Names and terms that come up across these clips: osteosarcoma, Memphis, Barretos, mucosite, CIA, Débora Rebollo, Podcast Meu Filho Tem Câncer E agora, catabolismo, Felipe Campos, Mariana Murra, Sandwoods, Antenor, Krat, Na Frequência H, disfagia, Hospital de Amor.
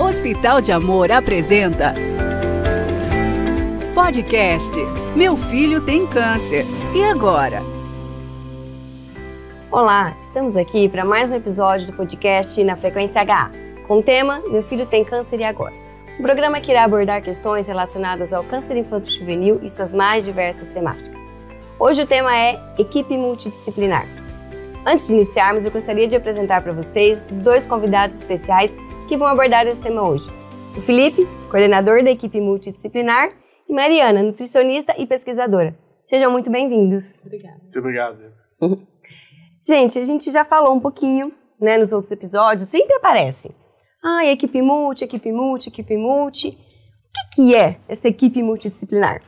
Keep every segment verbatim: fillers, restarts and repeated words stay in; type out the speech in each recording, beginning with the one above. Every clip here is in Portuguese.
Hospital de Amor apresenta Podcast Meu Filho Tem Câncer E agora? Olá, estamos aqui para mais um episódio do podcast Na Frequência H, com o tema Meu Filho Tem Câncer E agora? Um programa que irá abordar questões relacionadas ao câncer infanto-juvenil e suas mais diversas temáticas. Hoje o tema é Equipe Multidisciplinar. Antes de iniciarmos, eu gostaria de apresentar para vocês os dois convidados especiais que vão abordar esse tema hoje. O Felipe, coordenador da equipe multidisciplinar, e Mariana, nutricionista e pesquisadora. Sejam muito bem-vindos. Obrigada. Muito obrigado. Gente, a gente já falou um pouquinho, né, nos outros episódios, sempre aparece. Ah, equipe multi, equipe multi, equipe multi. O que é essa equipe multidisciplinar?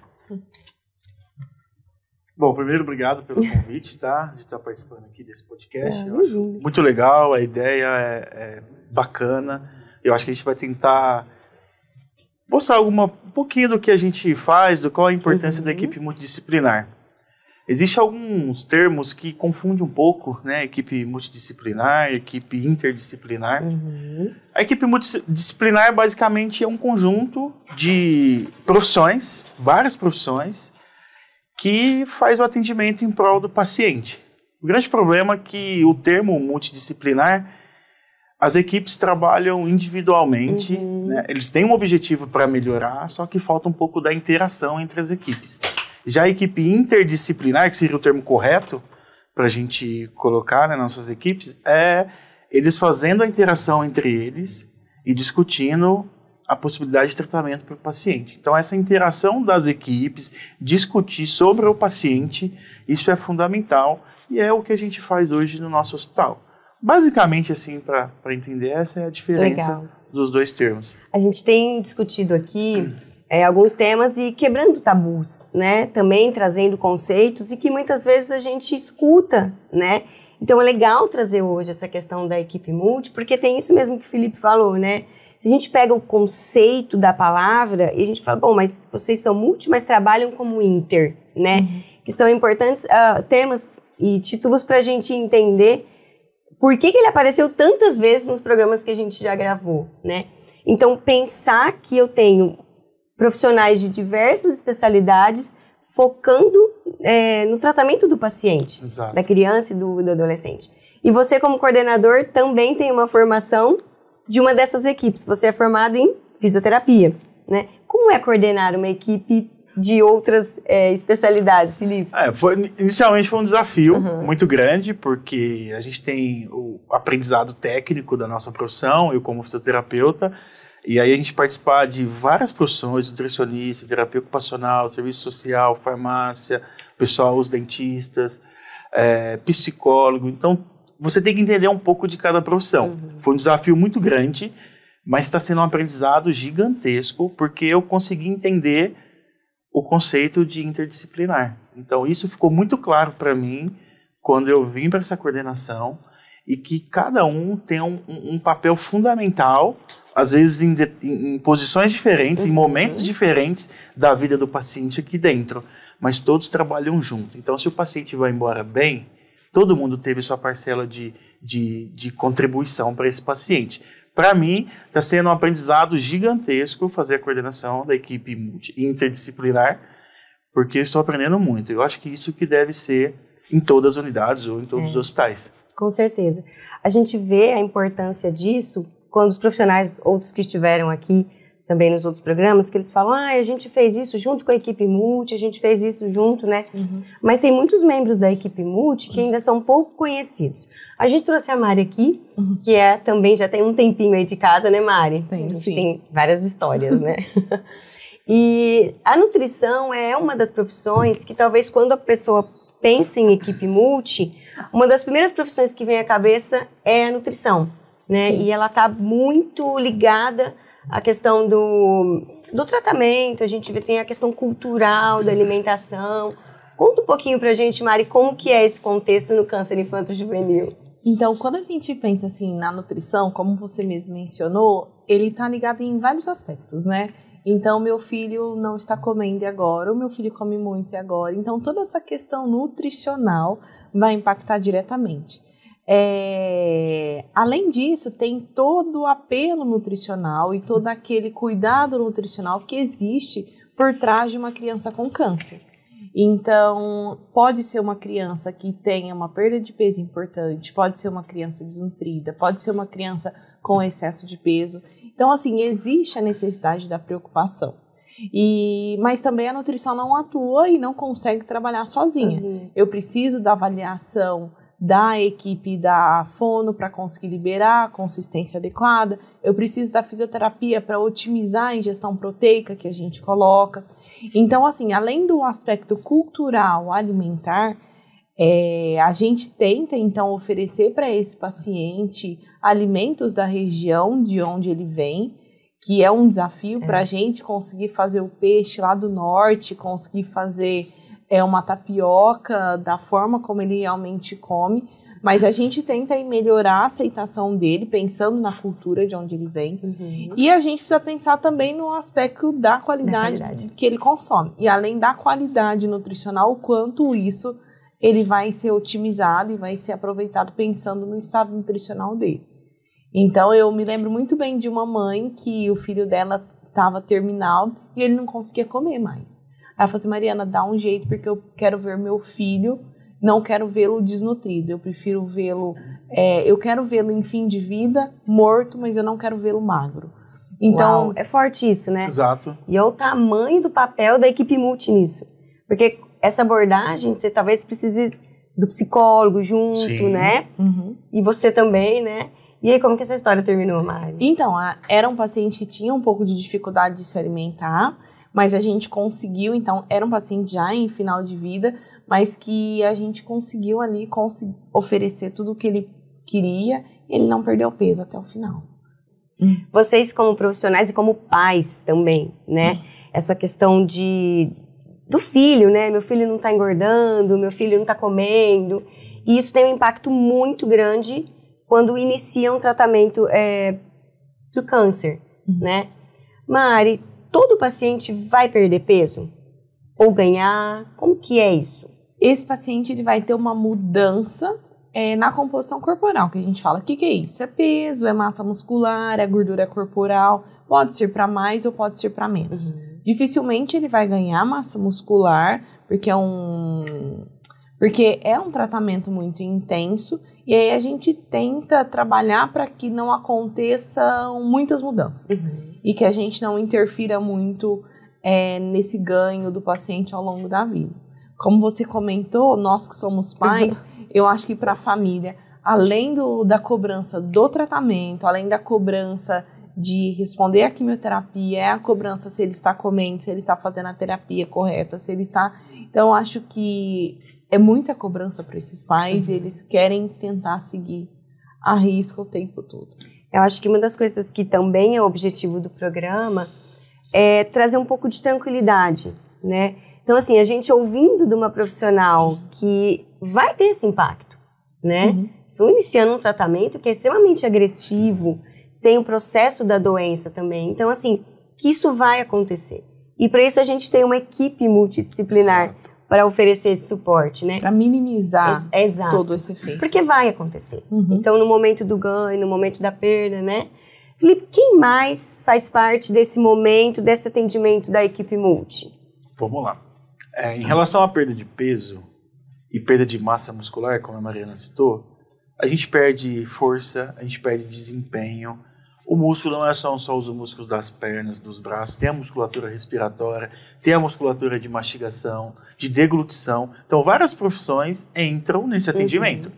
Bom, primeiro, obrigado pelo convite, tá? De estar participando aqui desse podcast. É, eu acho muito legal, a ideia é, é bacana. Eu acho que a gente vai tentar mostrar alguma, um pouquinho do que a gente faz, do qual a importância uhum. da equipe multidisciplinar. Existem alguns termos que confundem um pouco, né? Equipe multidisciplinar, equipe interdisciplinar. Uhum. A equipe multidisciplinar, basicamente, é um conjunto de profissões, várias profissões, que faz o atendimento em prol do paciente. O grande problema é que o termo multidisciplinar, as equipes trabalham individualmente, uhum. né? Eles têm um objetivo para melhorar, só que falta um pouco da interação entre as equipes. Já a equipe interdisciplinar, que seria o termo correto para a gente colocar nas, né, nossas equipes, é eles fazendo a interação entre eles e discutindo a possibilidade de tratamento para o paciente. Então, essa interação das equipes, discutir sobre o paciente, isso é fundamental e é o que a gente faz hoje no nosso hospital. Basicamente, assim, para entender, essa é a diferença Legal. dos dois termos. A gente tem discutido aqui é, alguns temas e quebrando tabus, né? Também trazendo conceitos e que muitas vezes a gente escuta, né? Então, é legal trazer hoje essa questão da equipe multi, porque tem isso mesmo que o Felipe falou, né? Se a gente pega o conceito da palavra e a gente fala, bom, mas vocês são multi, mas trabalham como inter, né? Uhum. Que são importantes uh, temas e títulos para a gente entender por que, que ele apareceu tantas vezes nos programas que a gente já gravou, né? Então, pensar que eu tenho profissionais de diversas especialidades focando é, no tratamento do paciente, Exato. da criança e do, do adolescente. E você, como coordenador, também tem uma formação de uma dessas equipes. Você é formado em fisioterapia, né? Como é coordenar uma equipe de outras é, especialidades, Felipe? É, foi, inicialmente foi um desafio uhum. muito grande, porque a gente tem o aprendizado técnico da nossa profissão, eu como fisioterapeuta, e aí a gente participar de várias profissões, nutricionista, terapia ocupacional, serviço social, farmácia, pessoal, os dentistas, é, psicólogo, então você tem que entender um pouco de cada profissão. Uhum. Foi um desafio muito grande, mas está sendo um aprendizado gigantesco, porque eu consegui entender o conceito de interdisciplinar. Então, isso ficou muito claro para mim quando eu vim para essa coordenação, e que cada um tem um, um papel fundamental, às vezes em, de, em posições diferentes, uhum. em momentos diferentes da vida do paciente aqui dentro, mas todos trabalham junto. Então, se o paciente vai embora bem, todo mundo teve sua parcela de, de, de contribuição para esse paciente. Para mim, está sendo um aprendizado gigantesco fazer a coordenação da equipe interdisciplinar, porque estou aprendendo muito. Eu acho que isso que deve ser em todas as unidades ou em todos é. os hospitais. Com certeza. A gente vê a importância disso quando os profissionais, outros que estiveram aqui também nos outros programas, que eles falam, ah, a gente fez isso junto com a equipe multi, a gente fez isso junto, né? Uhum. Mas tem muitos membros da equipe multi que ainda são pouco conhecidos. A gente trouxe a Mari aqui, uhum. que é também, já tem um tempinho aí de casa, né, Mari? Tem, a gente sim. tem várias histórias, né? E a nutrição é uma das profissões que talvez quando a pessoa pensa em equipe multi, uma das primeiras profissões que vem à cabeça é a nutrição, né? Sim. E ela tá muito ligada a questão do, do tratamento, a gente tem a questão cultural da alimentação. Conta um pouquinho pra gente, Mari, como que é esse contexto no câncer infanto-juvenil? Então, quando a gente pensa assim na nutrição, como você mesmo mencionou, ele tá ligado em vários aspectos, né? Então, meu filho não está comendo agora, o meu filho come muito agora. Então, toda essa questão nutricional vai impactar diretamente. É, além disso, tem todo o apelo nutricional e todo aquele cuidado nutricional que existe por trás de uma criança com câncer. Então, pode ser uma criança que tenha uma perda de peso importante, pode ser uma criança desnutrida, pode ser uma criança com excesso de peso. Então, assim, existe a necessidade da preocupação. E, mas também a nutrição não atua e não consegue trabalhar sozinha. Uhum. Eu preciso da avaliação da equipe da fono para conseguir liberar a consistência adequada, eu preciso da fisioterapia para otimizar a ingestão proteica que a gente coloca. Então, assim, além do aspecto cultural alimentar, é, a gente tenta, então, oferecer para esse paciente alimentos da região de onde ele vem, que é um desafio é. para a gente conseguir fazer o peixe lá do norte, conseguir fazer... é uma tapioca da forma como ele realmente come, mas a gente tenta melhorar a aceitação dele, pensando na cultura de onde ele vem. Uhum. E a gente precisa pensar também no aspecto da qualidade, qualidade que ele consome. E além da qualidade nutricional, o quanto isso ele vai ser otimizado e vai ser aproveitado pensando no estado nutricional dele. Então eu me lembro muito bem de uma mãe que o filho dela estava terminal e ele não conseguia comer mais. Ela falou assim, Mariana, dá um jeito, porque eu quero ver meu filho, não quero vê-lo desnutrido, eu prefiro vê-lo, é, eu quero vê-lo em fim de vida, morto, mas eu não quero vê-lo magro. Então, uau, é forte isso, né? Exato. E é o tamanho do papel da equipe multi nisso, porque essa abordagem, você talvez precise do psicólogo junto, sim, né? Uhum. E você também, né? E aí, como que essa história terminou, Mari? Então, a, era um paciente que tinha um pouco de dificuldade de se alimentar, mas a gente conseguiu, então, era um paciente já em final de vida, mas que a gente conseguiu ali consegui- oferecer tudo o que ele queria, e ele não perdeu peso até o final. Vocês, como profissionais e como pais também, né? Hum. Essa questão de do filho, né? Meu filho não tá engordando, meu filho não tá comendo, e isso tem um impacto muito grande quando inicia um tratamento é, do câncer, hum. né? Mari, todo paciente vai perder peso? Ou ganhar? Como que é isso? Esse paciente ele vai ter uma mudança é, na composição corporal, que a gente fala, o que, que é isso? É peso, é massa muscular, é gordura corporal, pode ser para mais ou pode ser para menos. Uhum. Dificilmente ele vai ganhar massa muscular, porque é um, porque é um tratamento muito intenso, e aí a gente tenta trabalhar para que não aconteçam muitas mudanças. Uhum. E que a gente não interfira muito é, nesse ganho do paciente ao longo da vida. Como você comentou, nós que somos pais, eu acho que para a família, além do, da cobrança do tratamento, além da cobrança de responder à quimioterapia, é a cobrança se ele está comendo, se ele está fazendo a terapia correta, se ele está... Então, eu acho que é muita cobrança para esses pais, uhum. e eles querem tentar seguir a risca o tempo todo. Eu acho que uma das coisas que também é o objetivo do programa é trazer um pouco de tranquilidade, né? Então, assim, a gente ouvindo de uma profissional que vai ter esse impacto, né? Uhum. Estão iniciando um tratamento que é extremamente agressivo, tem o processo da doença também. Então, assim, que isso vai acontecer. E para isso a gente tem uma equipe multidisciplinar para oferecer esse suporte, né? Para minimizar es- todo esse efeito. Porque vai acontecer. Uhum. Então, no momento do ganho, no momento da perda, né? Felipe, quem mais faz parte desse momento, desse atendimento da equipe multi? Vamos lá. É, em relação à perda de peso e perda de massa muscular, como a Mariana citou, a gente perde força, a gente perde desempenho. O músculo não é só, só os músculos das pernas, dos braços, tem a musculatura respiratória, tem a musculatura de mastigação, de deglutição. Então, várias profissões entram nesse atendimento. Uhum.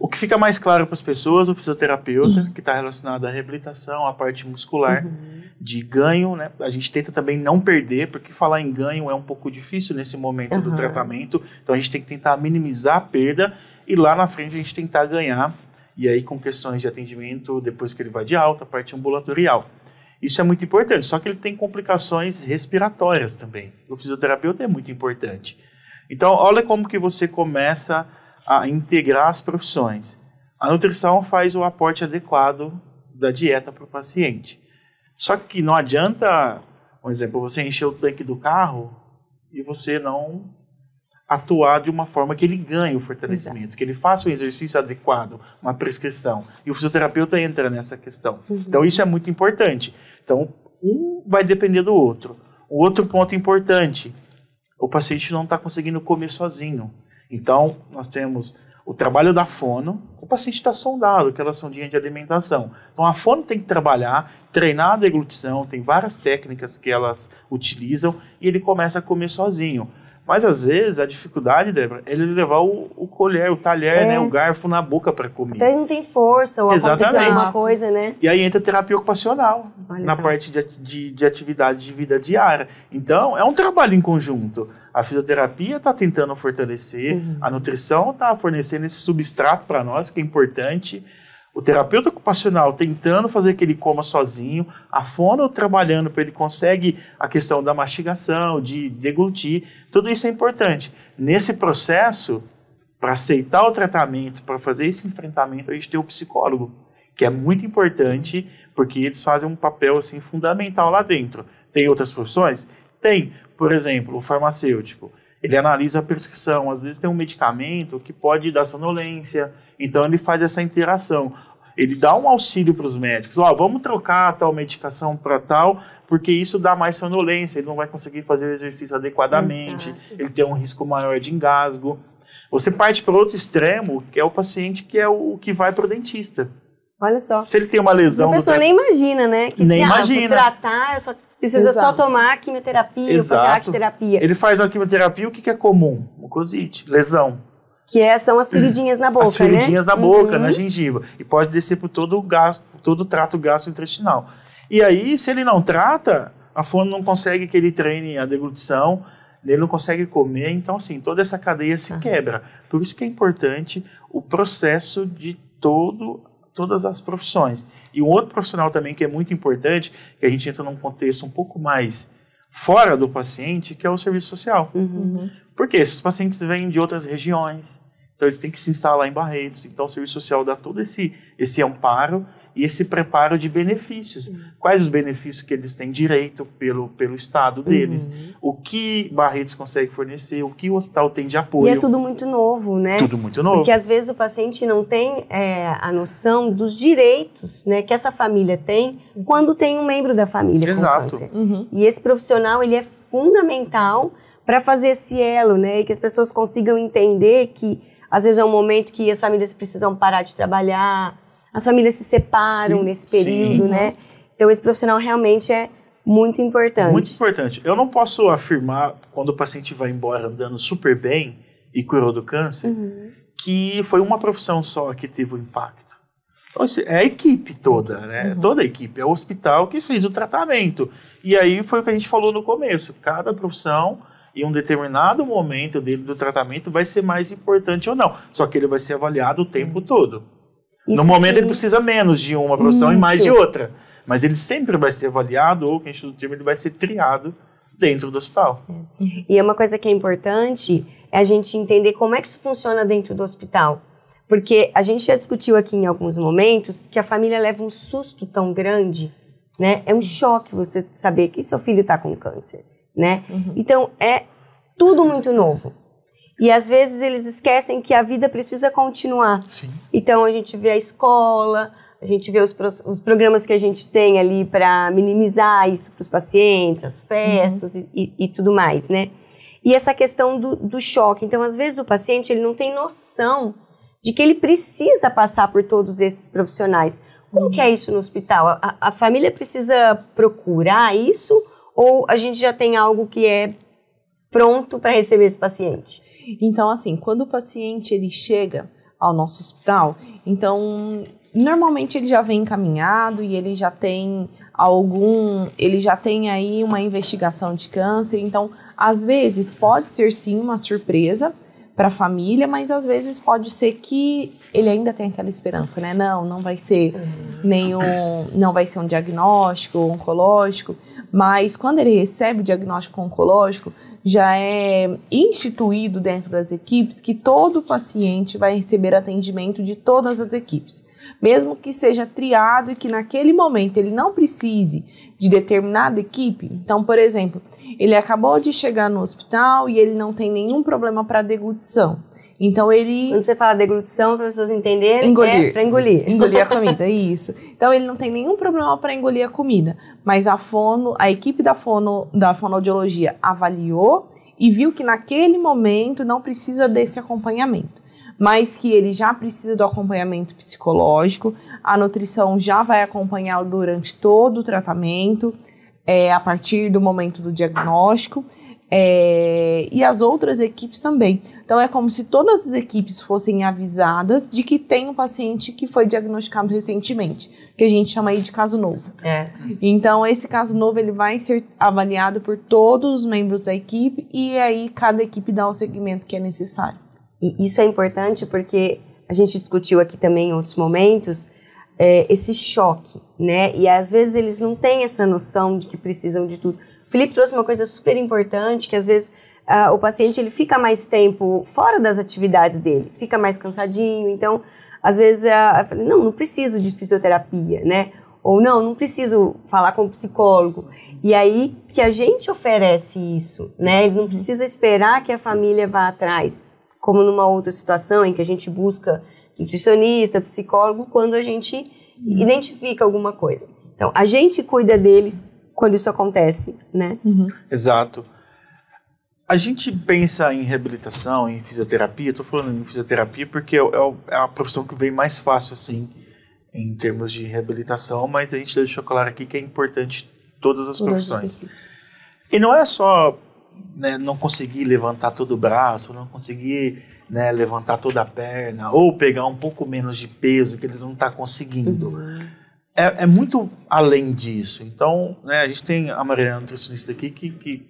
O que fica mais claro para as pessoas, o fisioterapeuta, uhum. que está relacionado à reabilitação, à parte muscular, uhum. de ganho, né? A gente tenta também não perder, porque falar em ganho é um pouco difícil nesse momento uhum. do tratamento. Então, a gente tem que tentar minimizar a perda e lá na frente a gente tentar ganhar. E aí com questões de atendimento, depois que ele vai de alta, a parte ambulatorial. Isso é muito importante, só que ele tem complicações respiratórias também. O fisioterapeuta é muito importante. Então, olha como que você começa a integrar as profissões. A nutrição faz o aporte adequado da dieta para o paciente. Só que não adianta, por exemplo, você encher o tanque do carro e você não atuar de uma forma que ele ganhe o fortalecimento, exato, que ele faça o exercício adequado, uma prescrição. E o fisioterapeuta entra nessa questão. Uhum. Então, isso é muito importante. Então, um vai depender do outro. O outro ponto importante, o paciente não está conseguindo comer sozinho. Então, nós temos o trabalho da fono, o paciente está sondado, aquela sondinha de alimentação. Então, a fono tem que trabalhar, treinar a deglutição, tem várias técnicas que elas utilizam e ele começa a comer sozinho. Mas, às vezes, a dificuldade, Débora, é ele levar o, o colher, o talher, é. né, o garfo na boca para comer. Até ele não tem força ou acontece alguma coisa, né? E aí entra a terapia ocupacional, olha na só. parte de, de, de atividade de vida diária. Então, é um trabalho em conjunto. A fisioterapia está tentando fortalecer, uhum, a nutrição está fornecendo esse substrato para nós, que é importante. O terapeuta ocupacional tentando fazer que ele coma sozinho, a fono trabalhando para ele conseguir a questão da mastigação, de deglutir, tudo isso é importante. Nesse processo, para aceitar o tratamento, para fazer esse enfrentamento, a gente tem o psicólogo, que é muito importante, porque eles fazem um papel assim, fundamental lá dentro. Tem outras profissões? Tem. Por exemplo, o farmacêutico. Ele analisa a prescrição, às vezes tem um medicamento que pode dar sonolência, então ele faz essa interação. Ele dá um auxílio para os médicos, ó, vamos trocar tal medicação para tal, porque isso dá mais sonolência, ele não vai conseguir fazer o exercício adequadamente, exato, ele tem um risco maior de engasgo. Você parte para outro extremo, que é o paciente que é o que vai para o dentista. Olha só. Se ele tem uma lesão... A pessoa nem imagina, né? Que nem imagina. Tratar, eu só... Precisa, exato, só tomar quimioterapia, exato, fazer arteterapia. Ele faz a quimioterapia, o que, que é comum? Mucosite, lesão. Que é, são as feridinhas na boca, né? As feridinhas, né, na boca, uhum, na gengiva. E pode descer por todo o, gasto, todo o trato gastrointestinal. E aí, se ele não trata, a fono não consegue que ele treine a deglutição, ele não consegue comer. Então, assim, toda essa cadeia se, uhum, quebra. Por isso que é importante o processo de todo... todas as profissões. E um outro profissional também que é muito importante, que a gente entra num contexto um pouco mais fora do paciente, que é o serviço social. Uhum. Porque esses pacientes vêm de outras regiões, então eles têm que se instalar em Barretos, então o serviço social dá todo esse, esse amparo e esse preparo de benefícios. Uhum. Quais os benefícios que eles têm direito pelo, pelo estado deles, uhum, o que Barretos consegue fornecer, o que o hospital tem de apoio. E é tudo muito novo, né? Tudo muito novo. Porque às vezes o paciente não tem é, a noção dos direitos, né, que essa família tem, exato, quando tem um membro da família, exato, com câncer. Uhum. E esse profissional, ele é fundamental para fazer esse elo, né, e que as pessoas consigam entender que às vezes é um momento que as famílias precisam parar de trabalhar, as famílias se separam, sim, nesse período, sim, né? Então, esse profissional realmente é muito importante. Muito importante. Eu não posso afirmar, quando o paciente vai embora andando super bem e curou do câncer, uhum, que foi uma profissão só que teve um impacto. Então, é a equipe toda, né? Uhum. Toda a equipe. É o hospital que fez o tratamento. E aí foi o que a gente falou no começo. Cada profissão, em um determinado momento dele do tratamento, vai ser mais importante ou não. Só que ele vai ser avaliado o tempo, uhum, todo. Isso, no momento, que... ele precisa menos de uma profissão, isso, e mais de outra. Mas ele sempre vai ser avaliado, ou, que a gente do termo, ele vai ser triado dentro do hospital. E é uma coisa que é importante, é a gente entender como é que isso funciona dentro do hospital. Porque a gente já discutiu aqui em alguns momentos que a família leva um susto tão grande, né? Sim. É um choque você saber que seu filho está com câncer, né? Uhum. Então, é tudo muito novo. E às vezes eles esquecem que a vida precisa continuar. Sim. Então a gente vê a escola, a gente vê os, pro, os programas que a gente tem ali para minimizar isso para os pacientes, as festas, uhum, e, e tudo mais, né? E essa questão do, do choque. Então às vezes o paciente, ele não tem noção de que ele precisa passar por todos esses profissionais. Como, uhum, que é isso no hospital? A, a família precisa procurar isso ou a gente já tem algo que é pronto para receber esse paciente? Então, assim, quando o paciente ele chega ao nosso hospital, então, normalmente ele já vem encaminhado e ele já tem algum, ele já tem aí uma investigação de câncer. Então, às vezes pode ser sim uma surpresa para a família, mas às vezes pode ser que ele ainda tenha aquela esperança, né? Não, não vai ser nenhum, não vai ser um diagnóstico oncológico, mas quando ele recebe o diagnóstico oncológico, já é instituído dentro das equipes que todo paciente vai receber atendimento de todas as equipes. mesmo que seja triado e que naquele momento ele não precise de determinada equipe. Então, por exemplo, ele acabou de chegar no hospital e ele não tem nenhum problema para deglutição. Então ele... Quando você fala deglutição, para as pessoas entenderem, engolir. É para engolir. Engolir a comida, isso. Então ele não tem nenhum problema para engolir a comida. Mas a fono, a equipe da, fono, da fonoaudiologia avaliou e viu que naquele momento não precisa desse acompanhamento. Mas que ele já precisa do acompanhamento psicológico, a nutrição já vai acompanhá-lo durante todo o tratamento, é, a partir do momento do diagnóstico, é, e as outras equipes também. Então é como se todas as equipes fossem avisadas de que tem um paciente que foi diagnosticado recentemente, que a gente chama aí de caso novo. É. Então esse caso novo ele vai ser avaliado por todos os membros da equipe e aí cada equipe dá o segmento que é necessário. E isso é importante porque a gente discutiu aqui também em outros momentos é, esse choque, né? E às vezes eles não têm essa noção de que precisam de tudo. O Felipe trouxe uma coisa super importante, que às vezes uh, o paciente ele fica mais tempo fora das atividades dele, fica mais cansadinho, então às vezes uh, eu falei, não, não preciso de fisioterapia, né? Ou não, não preciso falar com o psicólogo. E aí que a gente oferece isso, né? Ele não precisa esperar que a família vá atrás, como numa outra situação em que a gente busca nutricionista, psicólogo, quando a gente identifica alguma coisa. Então, a gente cuida deles quando isso acontece, né? Uhum. Exato. A gente pensa em reabilitação, em fisioterapia, estou falando em fisioterapia porque é, é a profissão que vem mais fácil, assim, em termos de reabilitação, mas a gente deixou claro aqui que é importante todas as profissões. E não é só... Né, não conseguir levantar todo o braço, não conseguir né, levantar toda a perna, ou pegar um pouco menos de peso que ele não está conseguindo. Uhum. É, é muito além disso. Então, né, a gente tem a Mariana, nutricionista aqui, que, que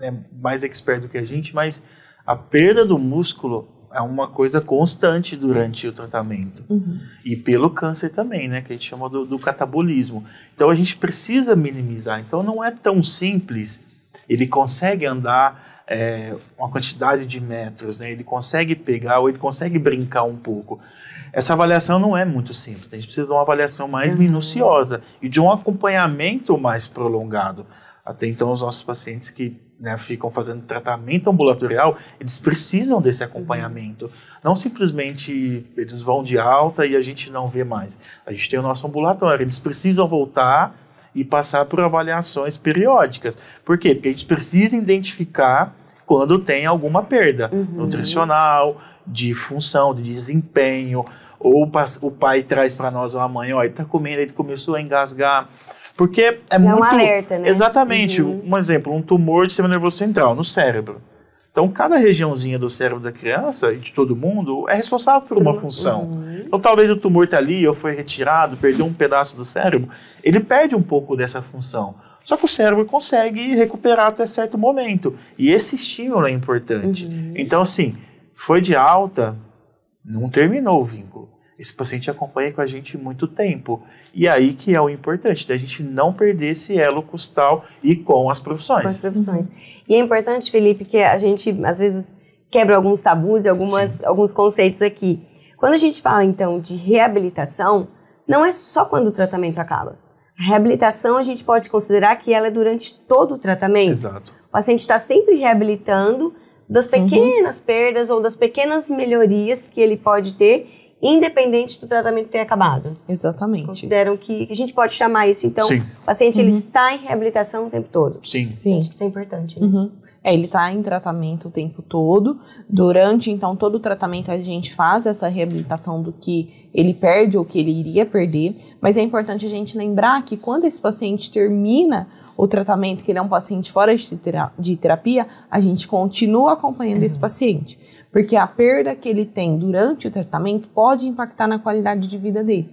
é mais expert do que a gente, mas a perda do músculo é uma coisa constante durante o tratamento. Uhum. E pelo câncer também, né, que a gente chama do, do catabolismo. Então, a gente precisa minimizar. Então, não é tão simples... Ele consegue andar é, uma quantidade de metros, né? Ele consegue pegar ou ele consegue brincar um pouco. Essa avaliação não é muito simples, a gente precisa de uma avaliação mais uhum. minuciosa e de um acompanhamento mais prolongado. Até então, os nossos pacientes que né, ficam fazendo tratamento ambulatorial, eles precisam desse acompanhamento. Não simplesmente eles vão de alta e a gente não vê mais. A gente tem o nosso ambulatório, eles precisam voltar e passar por avaliações periódicas. Por quê? Porque a gente precisa identificar quando tem alguma perda uhum. nutricional, de função, de desempenho, ou o pai traz para nós ou a mãe, ó, ele tá comendo, ele começou a engasgar, porque é Já muito... É um alerta, né? Exatamente. Uhum. Um exemplo, um tumor de sistema nervoso central no cérebro. Então, cada regiãozinha do cérebro da criança e de todo mundo é responsável por uma função. Uhum. Então, talvez o tumor está ali, ou foi retirado, perdeu um pedaço do cérebro, ele perde um pouco dessa função. Só que o cérebro consegue recuperar até certo momento. E esse estímulo é importante. Uhum. Então, assim, foi de alta, não terminou o vínculo. Esse paciente acompanha com a gente muito tempo. E aí que é o importante, da gente não perder esse elo costal e com as profissões. Com as profissões. Uhum. E é importante, Felipe, que a gente, às vezes, quebra alguns tabus e algumas, alguns conceitos aqui. Quando a gente fala, então, de reabilitação, não é só quando o tratamento acaba. A reabilitação, a gente pode considerar que ela é durante todo o tratamento. Exato. O paciente está sempre reabilitando das pequenas uhum. perdas ou das pequenas melhorias que ele pode ter, independente do tratamento ter acabado. Exatamente. Consideram que a gente pode chamar isso, então, Sim. o paciente uhum. ele está em reabilitação o tempo todo. Sim. Sim. Acho que isso é importante, né? Uhum. É, ele está em tratamento o tempo todo. Durante, então, todo o tratamento a gente faz essa reabilitação do que ele perde ou que ele iria perder. Mas é importante a gente lembrar que quando esse paciente termina o tratamento, que ele é um paciente fora de, tera- de terapia, a gente continua acompanhando uhum. esse paciente. Porque a perda que ele tem durante o tratamento pode impactar na qualidade de vida dele.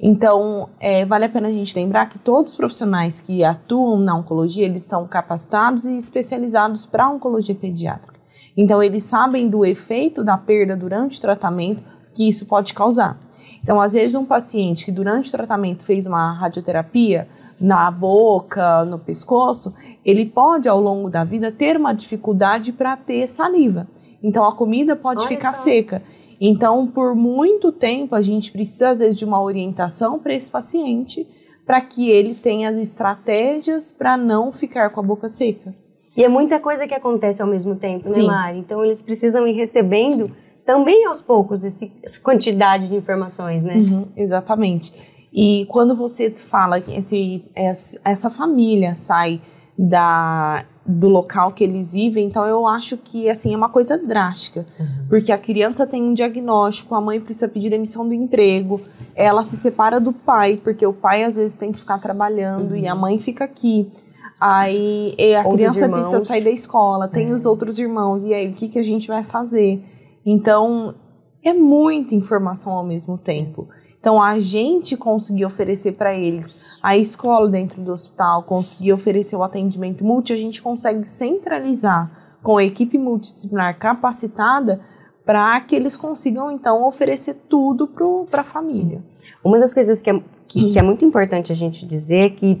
Então, é, vale a pena a gente lembrar que todos os profissionais que atuam na oncologia, eles são capacitados e especializados para a oncologia pediátrica. Então, eles sabem do efeito da perda durante o tratamento que isso pode causar. Então, às vezes, um paciente que durante o tratamento fez uma radioterapia na boca, no pescoço, ele pode, ao longo da vida, ter uma dificuldade para ter saliva. Então, a comida pode Olha ficar só. seca. Então, por muito tempo, a gente precisa, às vezes, de uma orientação para esse paciente, para que ele tenha as estratégias para não ficar com a boca seca. E é muita coisa que acontece ao mesmo tempo, Sim. né, Mari? Então, eles precisam ir recebendo também, aos poucos, esse, essa quantidade de informações, né? Uhum, exatamente. E quando você fala que esse, essa família sai da... do local que eles vivem, então eu acho que assim, é uma coisa drástica, uhum. porque a criança tem um diagnóstico, a mãe precisa pedir demissão do emprego, ela se separa do pai, porque o pai às vezes tem que ficar trabalhando uhum. e a mãe fica aqui, aí a outros criança irmãos. Precisa sair da escola, tem uhum. os outros irmãos, e aí o que, que a gente vai fazer? Então é muita informação ao mesmo tempo. Então, a gente conseguir oferecer para eles a escola dentro do hospital, conseguir oferecer o atendimento multi, a gente consegue centralizar com a equipe multidisciplinar capacitada para que eles consigam, então, oferecer tudo para a família. Uma das coisas que é, que, que é muito importante a gente dizer é que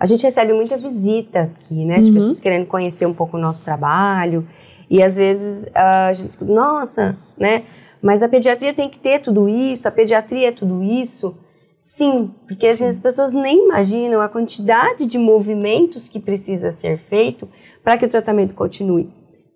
a gente recebe muita visita aqui, né? De uhum. pessoas querendo conhecer um pouco o nosso trabalho. E, às vezes, a gente escuta, nossa, né? Mas a pediatria tem que ter tudo isso, a pediatria é tudo isso. Sim, porque Sim. às vezes as pessoas nem imaginam a quantidade de movimentos que precisa ser feito para que o tratamento continue.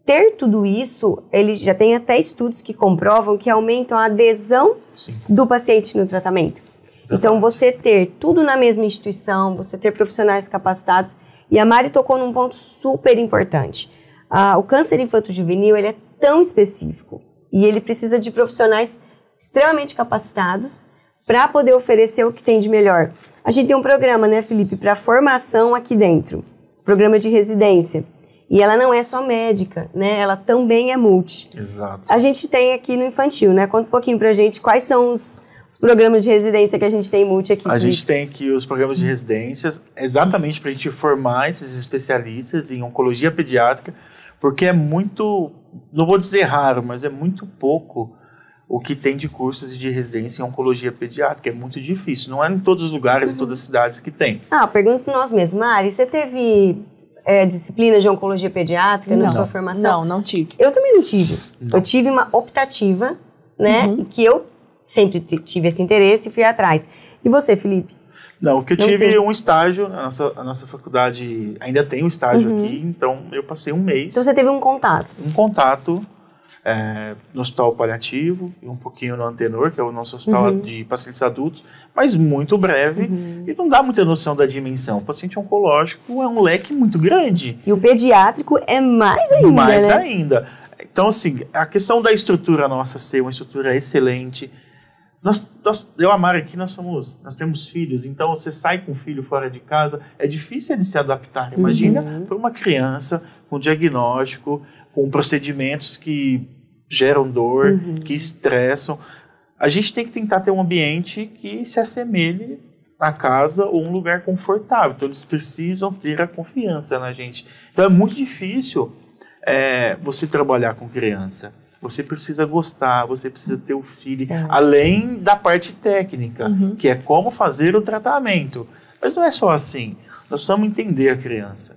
Ter tudo isso, ele já tem até estudos que comprovam que aumentam a adesão Sim. do paciente no tratamento. Exatamente. Então, você ter tudo na mesma instituição, você ter profissionais capacitados, e a Mari tocou num ponto super importante. Ah, o câncer infanto-juvenil, ele é tão específico. E ele precisa de profissionais extremamente capacitados para poder oferecer o que tem de melhor. A gente tem um programa, né, Felipe, para formação aqui dentro. Programa de residência. E ela não é só médica, né? Ela também é multi. Exato. A gente tem aqui no infantil, né? Conta um pouquinho pra gente quais são os, os programas de residência que a gente tem multi aqui. A Felipe. Gente tem aqui os programas de residências exatamente para a gente formar esses especialistas em oncologia pediátrica, porque é muito... Não vou dizer raro, mas é muito pouco o que tem de cursos de residência em oncologia pediátrica. É muito difícil. Não é em todos os lugares, uhum. em todas as cidades que tem. Ah, pergunto nós mesmos. Mari, você teve é, disciplina de oncologia pediátrica não. na sua formação? Não, não tive. Eu também não tive. Não. Eu tive uma optativa, né? Uhum. Que eu sempre tive esse interesse e fui atrás. E você, Felipe? Não, que eu não tive tem. um estágio, a nossa, a nossa faculdade ainda tem um estágio uhum. aqui, então eu passei um mês. Então você teve um contato? Um contato é, no hospital paliativo, um pouquinho no Antenor, que é o nosso hospital uhum. de pacientes adultos, mas muito breve uhum. e não dá muita noção da dimensão. O paciente oncológico é um leque muito grande. E o pediátrico é mais ainda, Mais né? ainda. Então, assim, a questão da estrutura nossa ser uma estrutura excelente... Nós, nós, eu e a Mari aqui, nós somos, nós temos filhos, então você sai com o filho fora de casa, é difícil ele se adaptar, imagina, uhum. para uma criança com diagnóstico, com procedimentos que geram dor, uhum. que estressam. A gente tem que tentar ter um ambiente que se assemelhe à casa ou um lugar confortável, então eles precisam ter a confiança na gente. Então é muito difícil é, você trabalhar com criança. Você precisa gostar, você precisa ter o feeling, é. além da parte técnica, uhum. que é como fazer o tratamento. Mas não é só assim, nós precisamos entender a criança,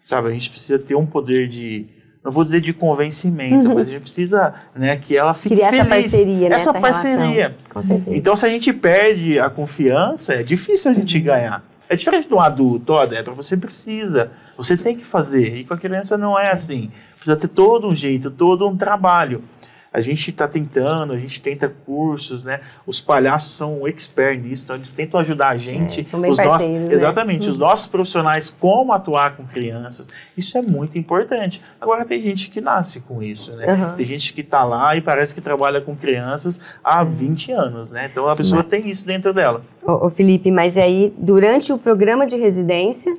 sabe? A gente precisa ter um poder de, não vou dizer de convencimento, uhum. mas a gente precisa, né, que ela fique Criar feliz. Criar essa parceria, né? Essa, essa parceria. Com certeza. Então, se a gente perde a confiança, é difícil a gente uhum. ganhar. É diferente de um adulto, ó, Débora, você precisa, você tem que fazer. E com a criança não é assim. Precisa ter todo um jeito, todo um trabalho. A gente está tentando, a gente tenta cursos, né? Os palhaços são expert nisso, então eles tentam ajudar a gente. É, são bem os parceiros, nossos, né? Exatamente, uhum. os nossos profissionais, como atuar com crianças. Isso é muito importante. Agora tem gente que nasce com isso, né? Uhum. Tem gente que está lá e parece que trabalha com crianças há uhum. vinte anos, né? Então a pessoa uhum. tem isso dentro dela. Ô, ô Felipe, mas aí, durante o programa de residência,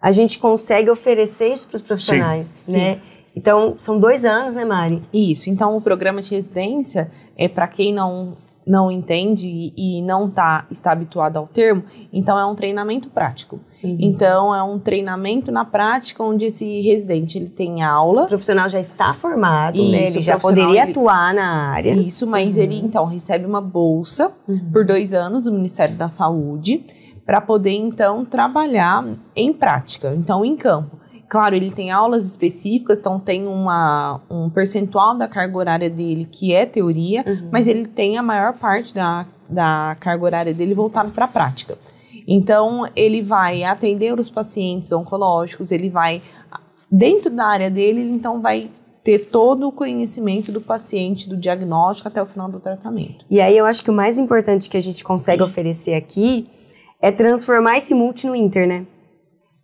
a gente consegue oferecer isso para os profissionais, Sim. né? Sim. Então, são dois anos, né, Mari? Isso. Então, o programa de residência, é para quem não, não entende e, e não tá, está habituado ao termo, então é um treinamento prático. Uhum. Então, é um treinamento na prática onde esse residente ele tem aulas. O profissional já está formado, Isso, né? Ele já poderia ele... atuar na área. Isso, mas uhum. ele, então, recebe uma bolsa uhum. por dois anos do Ministério da Saúde para poder, então, trabalhar em prática, então, em campo. Claro, ele tem aulas específicas, então tem uma, um percentual da carga horária dele que é teoria, uhum. mas ele tem a maior parte da, da carga horária dele voltada para a prática. Então, ele vai atender os pacientes oncológicos, ele vai, dentro da área dele, ele então vai ter todo o conhecimento do paciente, do diagnóstico até o final do tratamento. E aí, eu acho que o mais importante que a gente consegue oferecer aqui é transformar esse multi no inter, né?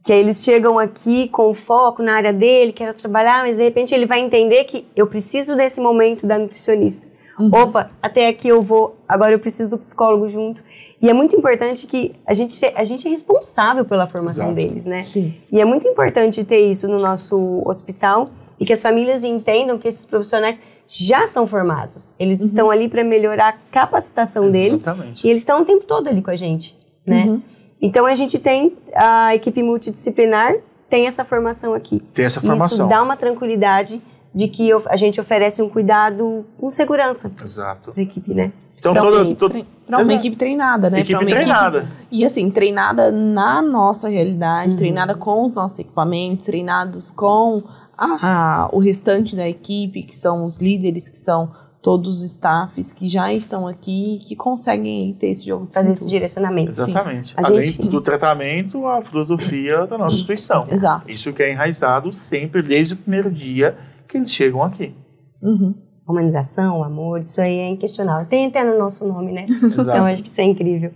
Que aí eles chegam aqui com foco na área dele, quero trabalhar, mas de repente ele vai entender que eu preciso desse momento da nutricionista. Uhum. Opa, até aqui eu vou, agora eu preciso do psicólogo junto. E é muito importante que a gente, a gente é responsável pela formação Exato. Deles, né? Sim. E é muito importante ter isso no nosso hospital e que as famílias entendam que esses profissionais já são formados. Eles uhum. estão ali para melhorar a capacitação Exatamente. Dele. E eles estão o tempo todo ali com a gente, né? Uhum. Então, a gente tem a equipe multidisciplinar, tem essa formação aqui. Tem essa formação. Isso dá uma tranquilidade de que a gente oferece um cuidado com segurança. Exato. Para a equipe, né? Então, para toda, toda... uma equipe treinada, né? Equipe uma treinada. Equipe... E assim, treinada na nossa realidade, uhum. treinada com os nossos equipamentos, treinados com a, a, o restante da equipe, que são os líderes, que são todos os staffs que já estão aqui, que conseguem ter esse jogo de fazer esse direcionamento. Exatamente. Além gente... do tratamento, a filosofia da nossa instituição. Exato. Isso que é enraizado sempre, desde o primeiro dia que eles chegam aqui. Uhum. Humanização, amor, isso aí é inquestionável. Tem até no nosso nome, né? Exato. Então, acho que isso é incrível.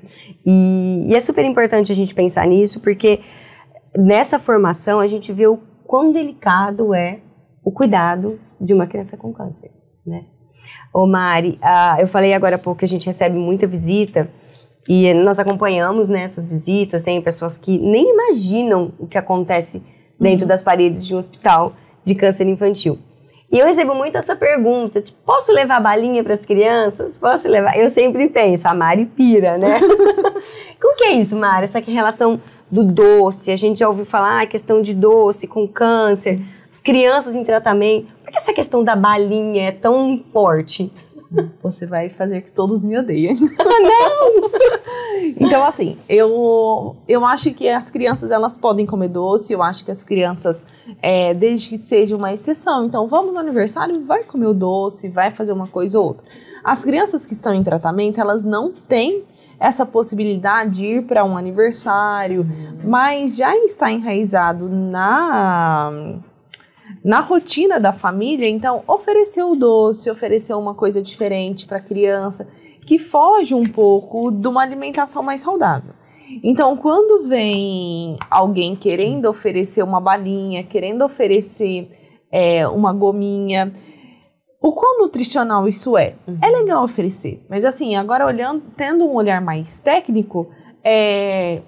E, e é super importante a gente pensar nisso, porque nessa formação a gente vê o quão delicado é o cuidado de uma criança com câncer, né? Ô Mari, ah, eu falei agora há pouco que a gente recebe muita visita e nós acompanhamos, né, essas visitas, tem pessoas que nem imaginam o que acontece dentro uhum. das paredes de um hospital de câncer infantil. E eu recebo muito essa pergunta, tipo, posso levar balinha para as crianças? Posso levar? Eu sempre penso, a Mari pira, né? Como que é isso, Mari? Essa relação do doce, a gente já ouviu falar, ah, questão de doce com câncer, as crianças em tratamento. Por que essa questão da balinha é tão forte? Você vai fazer que todos me odeiem. Não! Então, assim, eu, eu acho que as crianças, elas podem comer doce, eu acho que as crianças, é, desde que seja uma exceção. Então, vamos no aniversário, vai comer o doce, vai fazer uma coisa ou outra. As crianças que estão em tratamento, elas não têm essa possibilidade de ir para um aniversário, mas já está enraizado na... na rotina da família, então, oferecer o doce, oferecer uma coisa diferente para a criança, que foge um pouco de uma alimentação mais saudável. Então, quando vem alguém querendo oferecer uma balinha, querendo oferecer é, uma gominha, o quão nutricional isso é? É legal oferecer, mas assim, agora olhando, tendo um olhar mais técnico, é,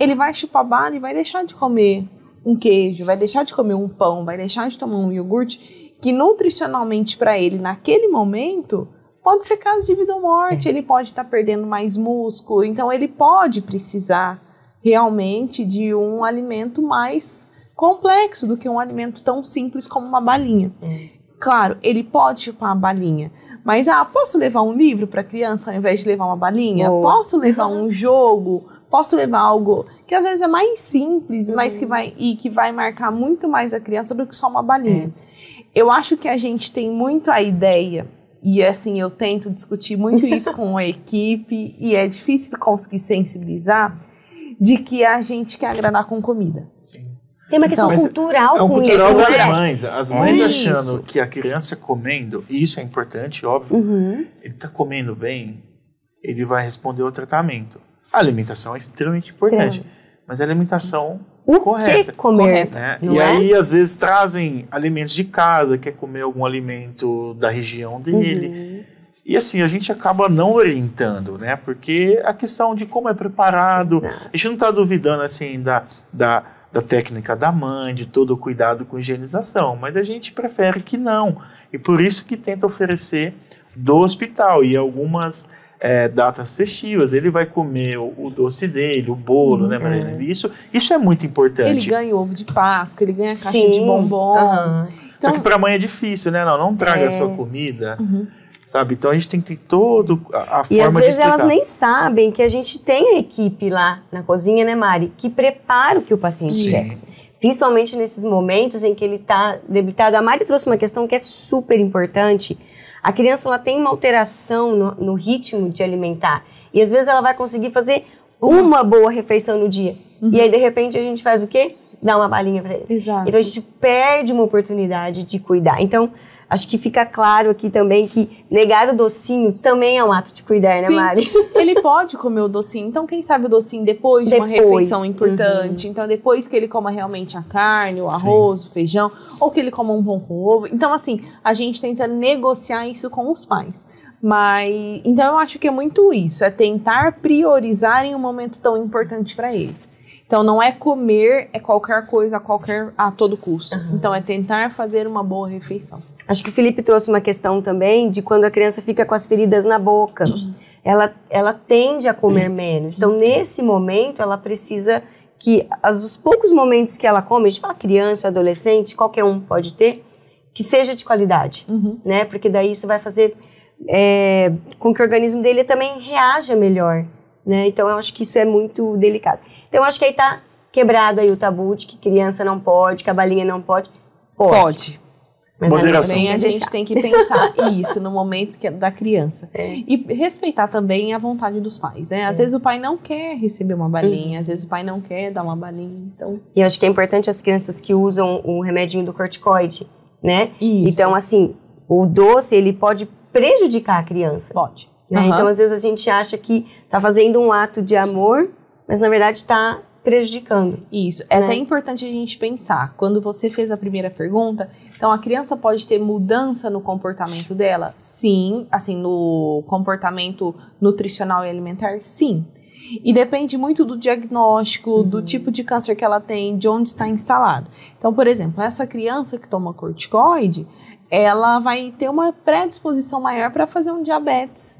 ele vai chupar bala e vai deixar de comer um queijo, vai deixar de comer um pão, vai deixar de tomar um iogurte, que nutricionalmente para ele, naquele momento, pode ser caso de vida ou morte, ele pode estar tá perdendo mais músculo, então ele pode precisar realmente de um alimento mais complexo do que um alimento tão simples como uma balinha. Claro, ele pode chupar a balinha, mas ah, posso levar um livro para criança ao invés de levar uma balinha? Boa. Posso levar um jogo? Posso levar algo que às vezes é mais simples, uhum. mas que vai, e que vai marcar muito mais a criança do que só uma balinha. É. Eu acho que a gente tem muito a ideia, e assim, eu tento discutir muito isso com a equipe, e é difícil conseguir sensibilizar, de que a gente quer agradar com comida. Sim. Tem uma questão então, cultural é, é um com cultural isso. das mães. As mães isso. achando que a criança comendo, e isso é importante, óbvio, uhum. ele está comendo bem, ele vai responder ao tratamento. A alimentação é extremamente importante, Extremo. Mas a alimentação o correta. Que comer? Né? E é? Aí, às vezes, trazem alimentos de casa, quer comer algum alimento da região dele. Uhum. E assim, a gente acaba não orientando, né? Porque a questão de como é preparado, Exato. A gente não está duvidando assim, da, da, da técnica da mãe, de todo o cuidado com higienização, mas a gente prefere que não. E por isso que tenta oferecer do hospital e algumas... É, datas festivas, ele vai comer o, o doce dele, o bolo, hum, né, Mariana? É. Isso, isso é muito importante. Ele ganha ovo de Páscoa, ele ganha a caixa Sim. de bombom. Uhum. Então, só que para a mãe é difícil, né? Não, não traga é. a sua comida, uhum. sabe? Então a gente tem que ter toda a forma de E às vezes elas nem sabem que a gente tem a equipe lá na cozinha, né, Mari? Que prepara o que o paciente Sim. quer. principalmente nesses momentos em que ele está debilitado. A Mari trouxe uma questão que é super importante. A criança ela tem uma alteração no, no ritmo de alimentar. E às vezes ela vai conseguir fazer uma boa refeição no dia. Uhum. E aí, de repente, a gente faz o quê? Dá uma balinha para ele. Exato. Então, a gente perde uma oportunidade de cuidar. Então, acho que fica claro aqui também que negar o docinho também é um ato de cuidar, né, sim, Mari? Ele pode comer o docinho. Então, quem sabe o docinho depois de depois. uma refeição importante. Uhum. Então, depois que ele coma realmente a carne, o arroz, sim, o feijão, ou que ele coma um pão com ovo. Então, assim, a gente tenta negociar isso com os pais. Mas, então eu acho que é muito isso, é tentar priorizar em um momento tão importante para ele. Então não é comer, é qualquer coisa, a, qualquer, a todo custo. Uhum. Então é tentar fazer uma boa refeição. Acho que o Felipe trouxe uma questão também de quando a criança fica com as feridas na boca. Uhum. Ela, ela tende a comer uhum. menos. Então nesse momento ela precisa que, os poucos momentos que ela come, a gente fala criança ou adolescente, qualquer um pode ter, que seja de qualidade. Uhum. Né? Porque daí isso vai fazer... É, com que o organismo dele também reaja melhor, né? Então eu acho que isso é muito delicado. Então eu acho que aí tá quebrado aí o tabu de que criança não pode, que a balinha não pode. Pode. Pode. Mas moderação. Também a gente tem que pensar isso no momento que é da criança. É. E respeitar também a vontade dos pais, né? Às é. vezes o pai não quer receber uma balinha, hum. às vezes o pai não quer dar uma balinha. Então... E eu acho que é importante as crianças que usam o remedinho do corticoide, né? Isso. Então assim, o doce ele pode prejudicar a criança. Pode. Né? Uhum. Então, às vezes, a gente acha que tá fazendo um ato de amor, mas, na verdade, tá prejudicando. Isso. É, né? Até importante a gente pensar. Quando você fez a primeira pergunta, então, a criança pode ter mudança no comportamento dela? Sim. Assim, no comportamento nutricional e alimentar? Sim. E depende muito do diagnóstico, uhum. do tipo de câncer que ela tem, de onde está instalado. Então, por exemplo, essa criança que toma corticoide... ela vai ter uma predisposição maior para fazer um diabetes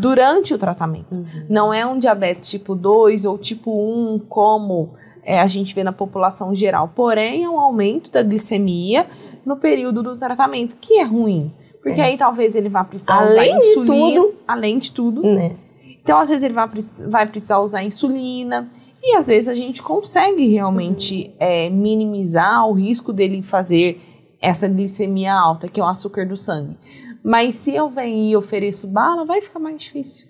durante o tratamento. Uhum. Não é um diabetes tipo dois ou tipo um, como é, a gente vê na população geral. Porém, é um aumento da glicemia no período do tratamento, que é ruim. Porque é. aí talvez ele vá precisar além usar insulina. Tudo, além de tudo. Né? Então, às vezes ele vai, vai precisar usar insulina. E às vezes a gente consegue realmente uhum. é, minimizar o risco dele fazer... essa glicemia alta, que é o açúcar do sangue. Mas se eu venho e ofereço bala, vai ficar mais difícil.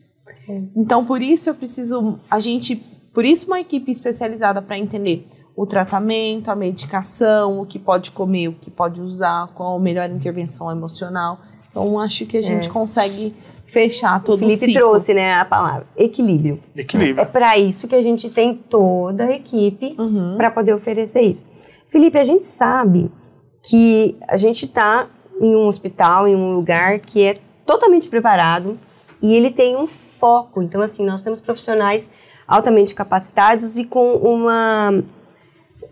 É. Então, por isso eu preciso... A gente... Por isso uma equipe especializada para entender o tratamento, a medicação, o que pode comer, o que pode usar, qual a melhor intervenção emocional. Então, acho que a gente é. consegue fechar todo o ciclo. O Felipe trouxe, né, a palavra. Equilíbrio. Equilíbrio. É para isso que a gente tem toda a equipe uhum. para poder oferecer isso. Felipe, a gente sabe... que a gente está em um hospital, em um lugar que é totalmente preparado e ele tem um foco. Então, assim, nós temos profissionais altamente capacitados e com uma,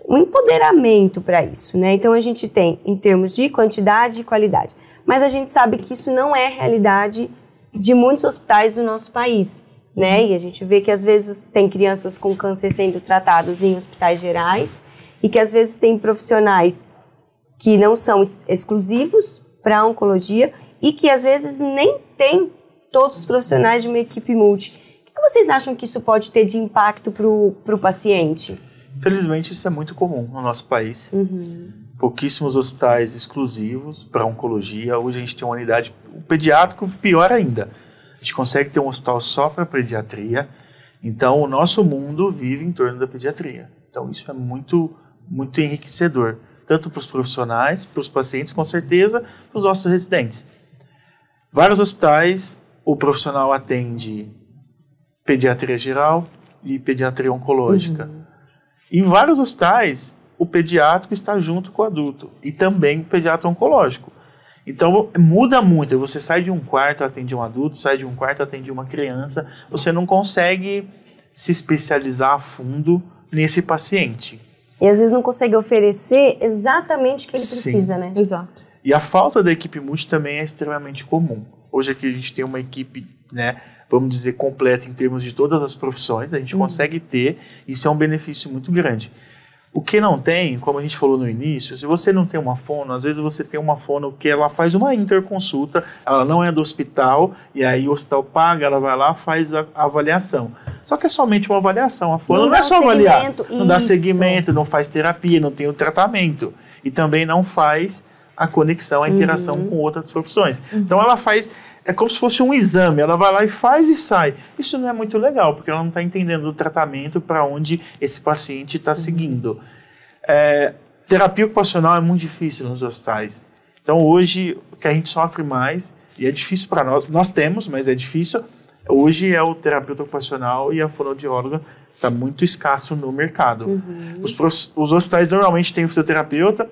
um empoderamento para isso, né? Então, a gente tem em termos de quantidade e qualidade. Mas a gente sabe que isso não é realidade de muitos hospitais do nosso país, né? E a gente vê que, às vezes, tem crianças com câncer sendo tratadas em hospitais gerais e que, às vezes, tem profissionais... que não são ex- exclusivos para a oncologia e que, às vezes, nem tem todos os profissionais de uma equipe multi. O que vocês acham que isso pode ter de impacto para o paciente? Infelizmente, isso é muito comum no nosso país. Uhum. Pouquíssimos hospitais exclusivos para a oncologia. Hoje a gente tem uma unidade... O pediátrico, pior ainda. A gente consegue ter um hospital só para pediatria. Então, o nosso mundo vive em torno da pediatria. Então, isso é muito, muito enriquecedor. Tanto para os profissionais, para os pacientes, com certeza, para os nossos residentes. Vários hospitais, o profissional atende pediatria geral e pediatria oncológica. Uhum. Em vários hospitais, o pediátrico está junto com o adulto e também o pediatra oncológico. Então, muda muito. Você sai de um quarto, atende um adulto, sai de um quarto, atende uma criança. Você não consegue se especializar a fundo nesse paciente. E às vezes não consegue oferecer exatamente o que ele precisa, sim, né? Exato. E a falta da equipe multi também é extremamente comum. Hoje aqui a gente tem uma equipe, né, vamos dizer, completa em termos de todas as profissões, a gente uhum. consegue ter, isso é um benefício muito grande. O que não tem, como a gente falou no início, se você não tem uma fono, às vezes você tem uma fono que ela faz uma interconsulta, ela não é do hospital, e aí o hospital paga, ela vai lá, faz a avaliação. Só que é somente uma avaliação, a fono não, não é só avaliar. Não isso. dá seguimento, não faz terapia, não tem o tratamento. E também não faz a conexão, a interação uhum. com outras profissões. Uhum. Então ela faz... É como se fosse um exame, ela vai lá e faz e sai. Isso não é muito legal, porque ela não está entendendo o tratamento para onde esse paciente está seguindo. É, terapia ocupacional é muito difícil nos hospitais. Então hoje, o que a gente sofre mais, e é difícil para nós, nós temos, mas é difícil, hoje é o terapeuta ocupacional e a fonoaudióloga, está muito escasso no mercado. Uhum. Os, prof, os hospitais normalmente têm o fisioterapeuta.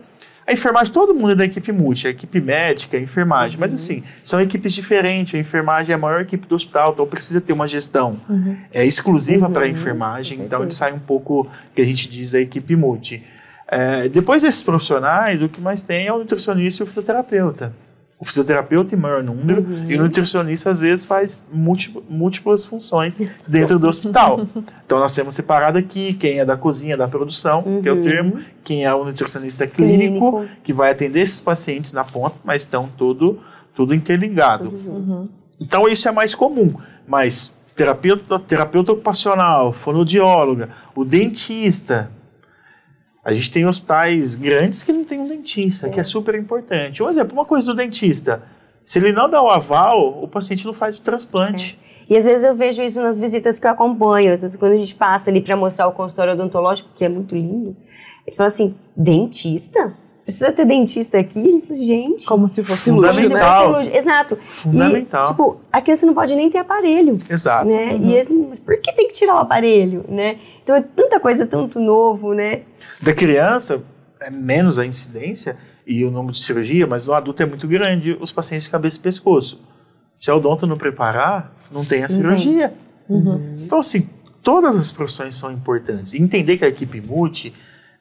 A enfermagem, todo mundo é da equipe multi, a equipe médica, a enfermagem, uhum. mas assim, são equipes diferentes, a enfermagem é a maior equipe do hospital, então precisa ter uma gestão uhum. é, exclusiva uhum. para a enfermagem, uhum. então ele sai um pouco, que a gente diz, da equipe multi. É, depois desses profissionais, o que mais tem é o nutricionista e o fisioterapeuta. O fisioterapeuta em maior número uhum. e o nutricionista, às vezes, faz múltiplas funções dentro do hospital. Então, nós temos separado aqui quem é da cozinha, da produção, uhum. que é o termo, quem é o nutricionista clínico, clínico, que vai atender esses pacientes na ponta, mas estão todo, tudo interligado. Uhum. Então, isso é mais comum, mas terapeuta, terapeuta ocupacional, fonoaudióloga, o dentista... A gente tem hospitais grandes que não tem um dentista, é. que é super importante. Um exemplo, uma coisa do dentista. Se ele não dá o aval, o paciente não faz o transplante. É. E às vezes eu vejo isso nas visitas que eu acompanho. Às vezes quando a gente passa ali para mostrar o consultório odontológico, que é muito lindo, eles falam assim, dentista? Precisa ter dentista aqui? Ele fala, gente... Como se fosse fundamental. Luz, né? Exato. Fundamental. E, tipo, a criança não pode nem ter aparelho. Exato. Né? Uhum. E assim, mas por que tem que tirar o aparelho, né? Então é tanta coisa, tanto novo, né? Da criança, é menos a incidência e o número de cirurgia, mas no adulto é muito grande os pacientes de cabeça e pescoço. Se a odonto não preparar, não tem a cirurgia. Uhum. Uhum. Então, assim, todas as profissões são importantes. E entender que a equipe multi...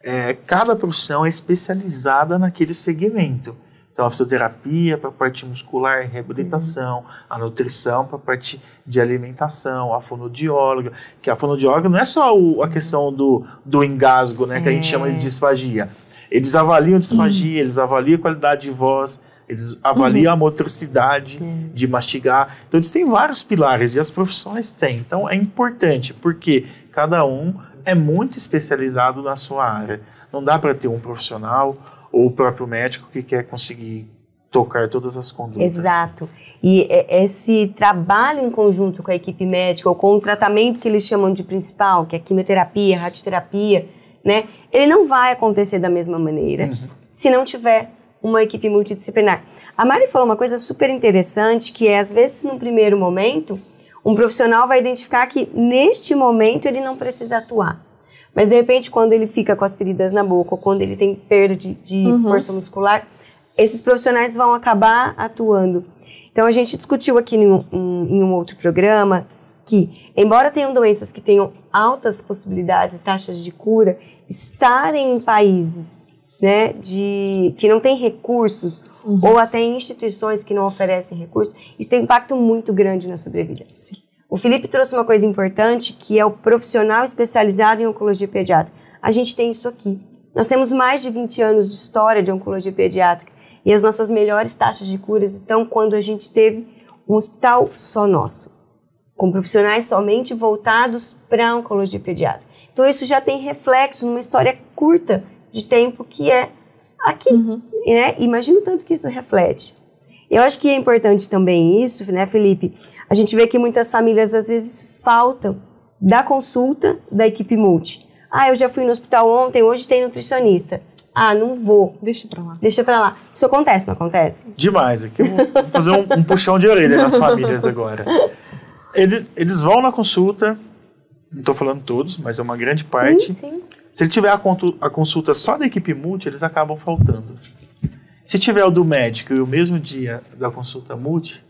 É, cada profissão é especializada naquele segmento. Então, a fisioterapia para a parte muscular, reabilitação, uhum. a nutrição para a parte de alimentação, a fonoaudióloga, que a fonoaudióloga não é só o, a questão do, do engasgo, né, que é. a gente chama de disfagia. Eles avaliam disfagia, uhum. eles avaliam a qualidade de voz, eles avaliam uhum. a motricidade uhum. de mastigar. Então, eles têm vários pilares e as profissões têm. Então, é importante, porque cada um... é muito especializado na sua área. Não dá para ter um profissional ou o próprio médico que quer conseguir tocar todas as condutas. Exato. E esse trabalho em conjunto com a equipe médica ou com o tratamento que eles chamam de principal, que é a quimioterapia, a radioterapia, né? Ele não vai acontecer da mesma maneira uhum. se não tiver uma equipe multidisciplinar. A Mari falou uma coisa super interessante, que é, às vezes, num primeiro momento... Um profissional vai identificar que, neste momento, ele não precisa atuar. Mas, de repente, quando ele fica com as feridas na boca, ou quando ele tem perda de, de uhum. força muscular, esses profissionais vão acabar atuando. Então, a gente discutiu aqui em um, em um outro programa que, embora tenham doenças que tenham altas possibilidades e taxas de cura, estarem em países né, de, que não têm recursos, Uhum. ou até em instituições que não oferecem recursos, isso tem um impacto muito grande na sobrevida. Sim. O Felipe trouxe uma coisa importante, que é o profissional especializado em oncologia pediátrica. A gente tem isso aqui. Nós temos mais de vinte anos de história de oncologia pediátrica e as nossas melhores taxas de curas estão quando a gente teve um hospital só nosso, com profissionais somente voltados para a oncologia pediátrica. Então isso já tem reflexo numa história curta de tempo que é aqui. Uhum. Né? Imagina o tanto que isso reflete. Eu acho que é importante também isso, né, Felipe? A gente vê que muitas famílias às vezes faltam da consulta da equipe multi. Ah, eu já fui no hospital ontem, hoje tem nutricionista. Ah, não vou. Deixa pra lá. Deixa pra lá. Isso acontece, não acontece? Demais. Aqui eu vou fazer um, um puxão de orelha nas famílias agora. Eles, eles vão na consulta, não tô falando todos, mas é uma grande parte. Sim, sim. Se ele tiver a, a consulta só da equipe multi, eles acabam faltando. Se tiver o do médico e o mesmo dia da consulta multi,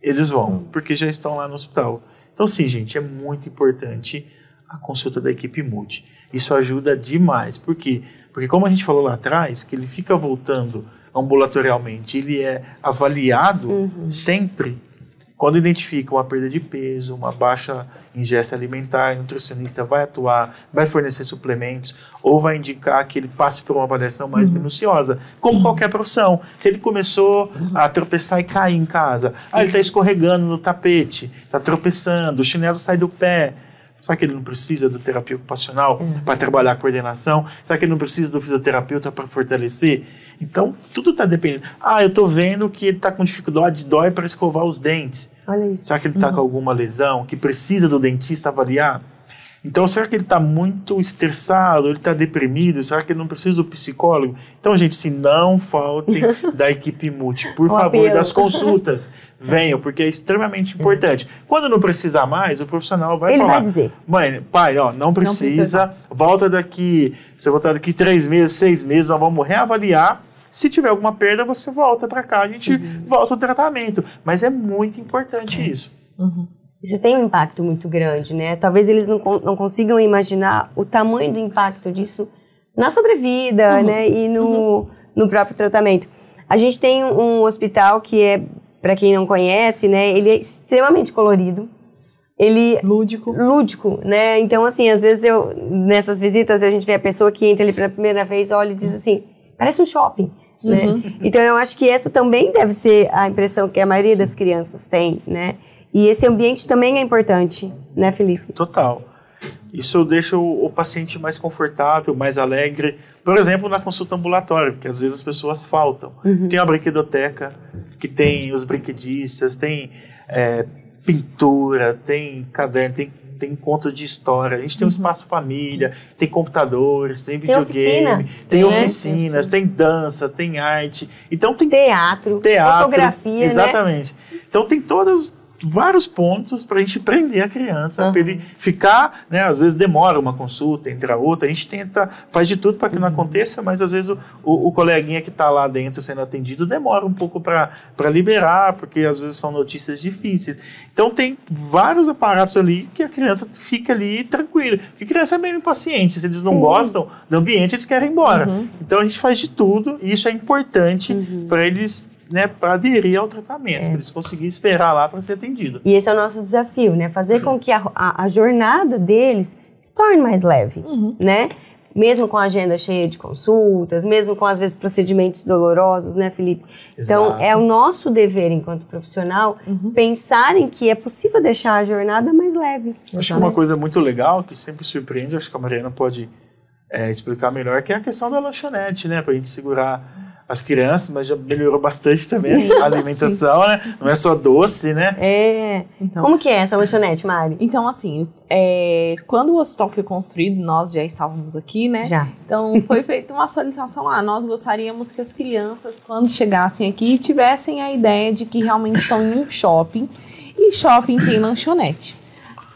eles vão, porque já estão lá no hospital. Então, sim, gente, é muito importante a consulta da equipe multi. Isso ajuda demais. Por quê? Porque, como a gente falou lá atrás, que ele fica voltando ambulatorialmente, ele é avaliado uhum. sempre. Quando identifica uma perda de peso, uma baixa ingesta alimentar, o nutricionista vai atuar, vai fornecer suplementos ou vai indicar que ele passe por uma avaliação mais uhum. minuciosa, como uhum. qualquer profissão. Se ele começou uhum. a tropeçar e cair em casa, ah, ele está escorregando no tapete, está tropeçando, o chinelo sai do pé, será que ele não precisa do terapia ocupacional uhum. para trabalhar a coordenação? Será que ele não precisa do fisioterapeuta para fortalecer? Então, tudo está dependendo. Ah, eu estou vendo que ele está com dificuldade, dói para escovar os dentes. Olha isso. Será que ele está uhum. com alguma lesão que precisa do dentista avaliar? Então, será que ele está muito estressado? Ele está deprimido? Será que ele não precisa do psicólogo? Então, gente, se não faltem da equipe multi, por um favor, apelo. Das consultas, venham, porque é extremamente importante. Quando não precisar mais, o profissional vai ele falar. Ele vai dizer. Mãe, pai, ó, não precisa, não precisa, volta daqui, você voltar daqui três meses, seis meses, nós vamos reavaliar. Se tiver alguma perda, você volta para cá, a gente uhum. volta ao tratamento. Mas é muito importante é. isso. Uhum. Isso tem um impacto muito grande, né? Talvez eles não, não consigam imaginar o tamanho do impacto disso na sobrevida, uhum. né? E no, uhum. no próprio tratamento. A gente tem um hospital que é, para quem não conhece, né? Ele é extremamente colorido. Ele... Lúdico. Lúdico, né? Então, assim, às vezes eu... Nessas visitas, a gente vê a pessoa que entra ali pela primeira vez, olha e diz assim, parece um shopping, uhum. né? Então, eu acho que essa também deve ser a impressão que a maioria Sim. das crianças tem, né? E esse ambiente também é importante, né, Felipe? Total. Isso deixa o, o paciente mais confortável, mais alegre. Por exemplo, na consulta ambulatória, porque às vezes as pessoas faltam. Uhum. Tem a brinquedoteca, que tem os brinquedistas, tem é, pintura, tem caderno, tem, tem conto de história. A gente tem um espaço família, tem computadores, tem videogame, tem, tem oficinas, tem dança, tem arte. Então tem teatro, teatro fotografia, exatamente. Né? Então tem todas... vários pontos para a gente prender a criança, uhum. para ele ficar, né, às vezes demora uma consulta entre a outra, a gente tenta, faz de tudo para que não aconteça, mas às vezes o, o, o coleguinha que está lá dentro sendo atendido demora um pouco para liberar, porque às vezes são notícias difíceis. Então tem vários aparatos ali que a criança fica ali tranquila, porque a criança é meio impaciente, se eles não Sim. gostam do ambiente, eles querem ir embora. Uhum. Então a gente faz de tudo e isso é importante uhum. para eles... né, para aderir ao tratamento, é. para eles conseguirem esperar lá para ser atendido. E esse é o nosso desafio, né? Fazer Sim. com que a, a, a jornada deles se torne mais leve, uhum. né? Mesmo com a agenda cheia de consultas, mesmo com, às vezes, procedimentos dolorosos, né, Felipe? Exato. Então, é o nosso dever, enquanto profissional, uhum. pensar em que é possível deixar a jornada mais leve. Acho que uma coisa muito legal, que sempre surpreende, acho que a Mariana pode é, explicar melhor, que é a questão da lanchonete, né? Para a gente segurar... as crianças, mas já melhorou bastante também sim, a alimentação, sim. né? Não é só doce, né? É. Então, como que é essa lanchonete, Mari? Então, assim, é, quando o hospital foi construído, nós já estávamos aqui, né? Já. Então, foi feita uma solicitação lá. Nós gostaríamos que as crianças, quando chegassem aqui, tivessem a ideia de que realmente estão em um shopping. E shopping tem lanchonete.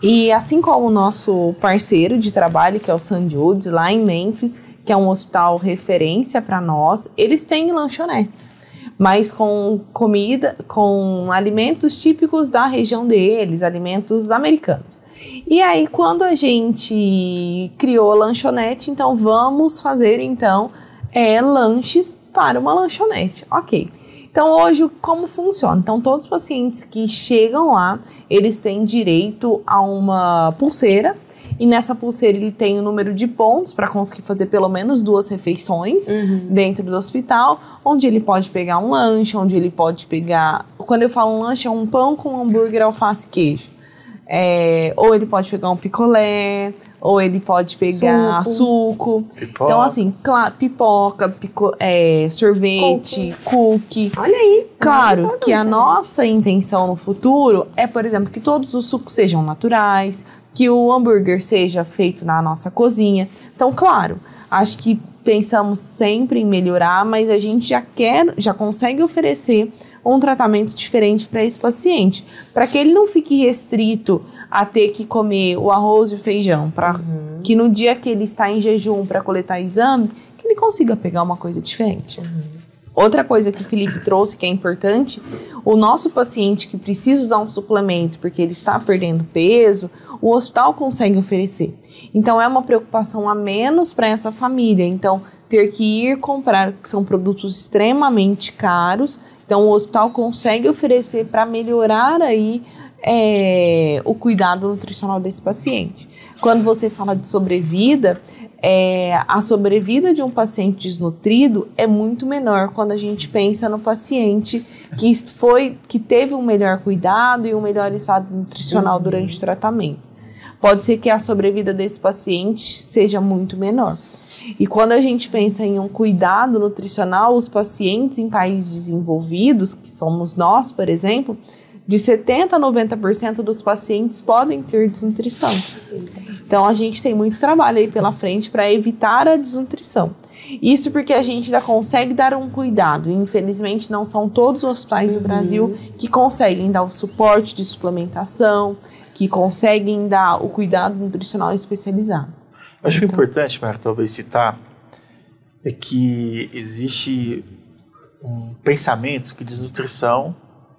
E assim como o nosso parceiro de trabalho, que é o Sandwoods, lá em Memphis, que é um hospital referência para nós, eles têm lanchonetes, mas com comida, com alimentos típicos da região deles, alimentos americanos. E aí, quando a gente criou a lanchonete, então vamos fazer, então, é, lanches para uma lanchonete. Ok. Então, hoje, como funciona? Então, todos os pacientes que chegam lá, eles têm direito a uma pulseira, e nessa pulseira ele tem o um número de pontos para conseguir fazer pelo menos duas refeições uhum. dentro do hospital, onde ele pode pegar um lanche, onde ele pode pegar... Quando eu falo um lanche, é um pão com hambúrguer, alface e queijo. É... Ou ele pode pegar um picolé, ou ele pode pegar suco. suco. Pipoca. Então, assim, cl... pipoca, pico... é... sorvete, cookie. cookie. Olha aí. Claro que a nossa intenção no futuro é, por exemplo, que todos os sucos sejam naturais, que o hambúrguer seja feito na nossa cozinha. Então, claro, acho que pensamos sempre em melhorar, mas a gente já quer, já consegue oferecer um tratamento diferente para esse paciente, para que ele não fique restrito a ter que comer o arroz e o feijão, para uhum. que no dia que ele está em jejum para coletar exame, que ele consiga pegar uma coisa diferente. Uhum. Outra coisa que o Felipe trouxe que é importante, o nosso paciente que precisa usar um suplemento porque ele está perdendo peso, o hospital consegue oferecer. Então, é uma preocupação a menos para essa família. Então, ter que ir comprar, que são produtos extremamente caros, Então, o hospital consegue oferecer para melhorar aí é, o cuidado nutricional desse paciente. Quando você fala de sobrevida, é, a sobrevida de um paciente desnutrido é muito menor quando a gente pensa no paciente que, foi, que teve um melhor cuidado e um melhor estado nutricional durante o tratamento. Pode ser que a sobrevida desse paciente seja muito menor. E quando a gente pensa em um cuidado nutricional, os pacientes em países desenvolvidos, que somos nós, por exemplo, de setenta por cento a noventa por cento dos pacientes podem ter desnutrição. Então, a gente tem muito trabalho aí pela frente para evitar a desnutrição. Isso porque a gente ainda consegue dar um cuidado. Infelizmente, não são todos os hospitais do Brasil que conseguem dar o suporte de suplementação, que conseguem dar o cuidado nutricional especializado. Eu acho então. importante, Mara, talvez citar, é que existe um pensamento que desnutrição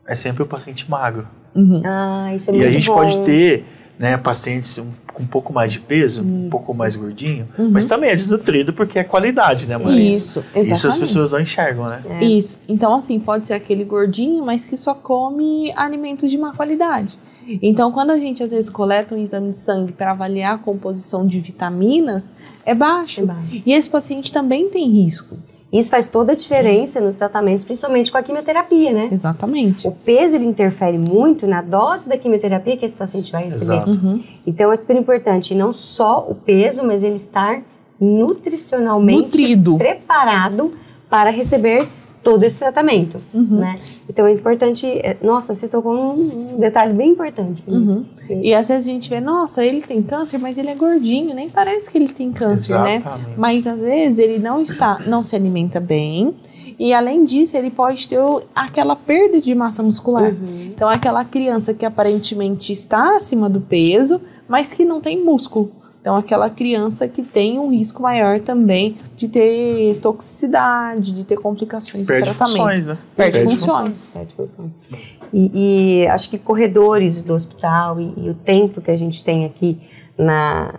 é sempre o paciente magro. Uhum. Ah, isso é e muito a gente bom. Pode ter, né, pacientes um, com um pouco mais de peso, isso. um pouco mais gordinho, uhum. mas também é desnutrido porque é qualidade, né, Mara? Isso, exatamente. Isso as pessoas não enxergam, né? É. Isso. Então, assim, pode ser aquele gordinho, mas que só come alimentos de má qualidade. Então, quando a gente, às vezes, coleta um exame de sangue para avaliar a composição de vitaminas, é baixo. é baixo. E esse paciente também tem risco. Isso faz toda a diferença é. nos tratamentos, principalmente com a quimioterapia, né? Exatamente. O peso, ele interfere muito na dose da quimioterapia que esse paciente vai receber. Exato. Uhum. Então, é super importante, não só o peso, mas ele estar nutricionalmente Nutrido. preparado para receber todo esse tratamento, uhum. né? Então é importante, nossa, você tocou um detalhe bem importante. Uhum. E às vezes a gente vê, nossa, ele tem câncer, mas ele é gordinho, nem parece que ele tem câncer, Exatamente. né? Mas às vezes ele não está, não se alimenta bem e além disso ele pode ter aquela perda de massa muscular. Uhum. Então aquela criança que aparentemente está acima do peso, mas que não tem músculo. Então, aquela criança que tem um risco maior também de ter toxicidade, de ter complicações do tratamento. Funções, né? Perde, Perde funções, né? Perde funções. E, e acho que corredores do hospital e, e o tempo que a gente tem aqui na,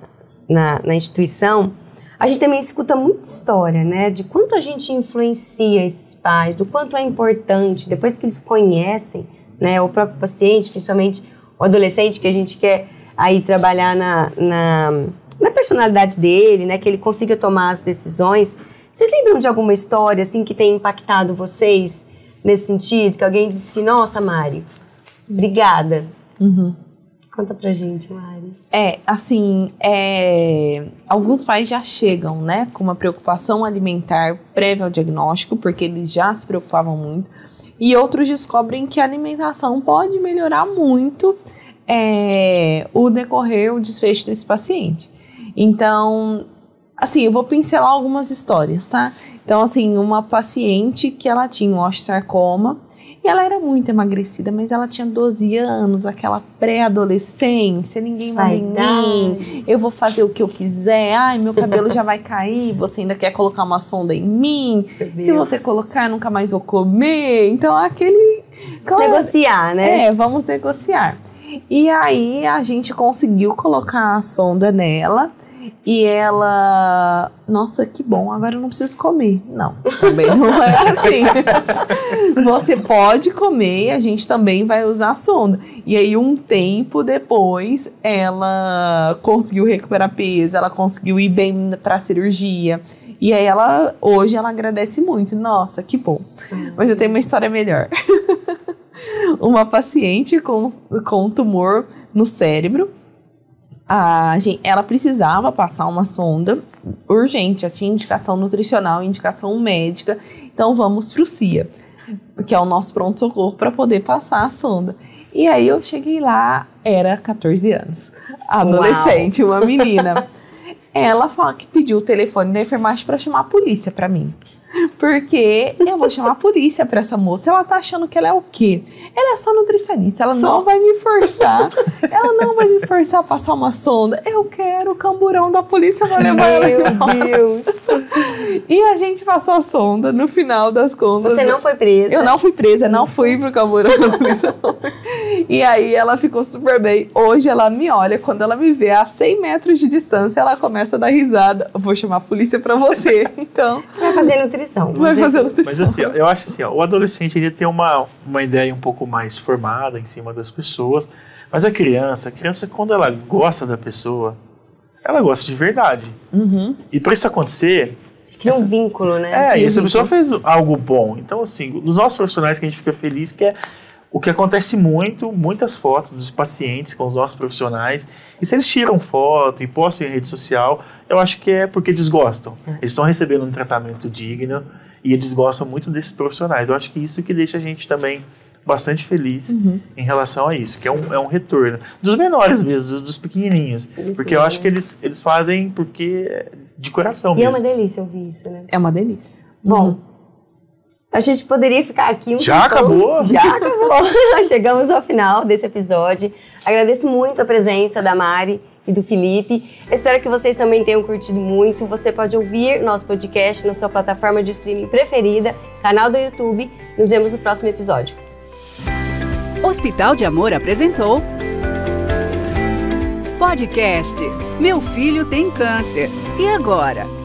na, na instituição, a gente também escuta muita história, né? De quanto a gente influencia esses pais, do quanto é importante, depois que eles conhecem, né? O próprio paciente, principalmente o adolescente que a gente quer... aí trabalhar na, na, na personalidade dele, né, que ele consiga tomar as decisões. Vocês lembram de alguma história, assim, que tenha impactado vocês nesse sentido? Que alguém disse, nossa, Mari, obrigada. Uhum. Conta pra gente, Mari. É, assim, é, alguns pais já chegam, né, com uma preocupação alimentar prévia ao diagnóstico, porque eles já se preocupavam muito, e outros descobrem que a alimentação pode melhorar muito É, o decorrer, o desfecho desse paciente. Então, assim, eu vou pincelar algumas histórias, tá? Então, assim, uma paciente que ela tinha um osteosarcoma e ela era muito emagrecida, mas ela tinha doze anos, aquela pré-adolescência, ninguém vai em mim, eu vou fazer o que eu quiser, ai, meu cabelo já vai cair, você ainda quer colocar uma sonda em mim, se você colocar, nunca mais vou comer. Então, aquele... Claro, negociar, né? É, vamos negociar. E aí a gente conseguiu colocar a sonda nela e ela... Nossa, que bom, agora eu não preciso comer. Não, também não é assim. Você pode comer e a gente também vai usar a sonda. E aí um tempo depois ela conseguiu recuperar peso, ela conseguiu ir bem pra cirurgia. E aí ela, hoje ela agradece muito. Nossa, que bom. Mas eu tenho uma história melhor. Uma paciente com, com tumor no cérebro, a gente, ela precisava passar uma sonda urgente, já tinha indicação nutricional, indicação médica, então vamos para o C I A, que é o nosso pronto-socorro, para poder passar a sonda. E aí eu cheguei lá, era catorze anos, adolescente, Uau. uma menina. Ela fala que pediu o telefone da enfermagem para chamar a polícia para mim. Porque eu vou chamar a polícia pra essa moça. Ela tá achando que ela é o quê? Ela é só nutricionista, ela só. não vai me forçar. Ela não vai me forçar a passar uma sonda. Eu quero o camburão da polícia, vai levar ela. Meu Deus! E a gente passou a sonda, no final das contas... Você não foi presa. Eu não fui presa, não fui pro Camburão. E aí ela ficou super bem. Hoje ela me olha, quando ela me vê a cem metros de distância, ela começa a dar risada. Vou chamar a polícia pra você, então... Vai fazer nutrição. Vai fazer nutrição. Mas assim, ó, eu acho assim, ó, o adolescente ainda tem uma, uma ideia um pouco mais formada em cima das pessoas, mas a criança, a criança quando ela gosta da pessoa... Ela gosta de verdade. Uhum. E para isso acontecer... Cria um vínculo, né? É, e essa pessoa fez algo bom. Então, assim, nos nossos profissionais que a gente fica feliz, que é o que acontece muito, muitas fotos dos pacientes com os nossos profissionais. E se eles tiram foto e postam em rede social, eu acho que é porque eles gostam. Eles estão recebendo um tratamento digno e eles gostam muito desses profissionais. Eu acho que isso que deixa a gente também... bastante feliz uhum. em relação a isso, que é um, é um retorno. Dos menores mesmo, dos pequenininhos. Muito porque bem. Eu acho que eles, eles fazem porque de coração e mesmo. E é uma delícia ouvir isso, né? É uma delícia. Bom, uhum. a gente poderia ficar aqui... um Já tempo. acabou? Já acabou. Chegamos ao final desse episódio. Agradeço muito a presença da Mari e do Felipe. Espero que vocês também tenham curtido muito. Você pode ouvir nosso podcast na sua plataforma de streaming preferida, canal do YouTube. Nos vemos no próximo episódio. Hospital de Amor apresentou Podcast Meu Filho Tem Câncer E Agora?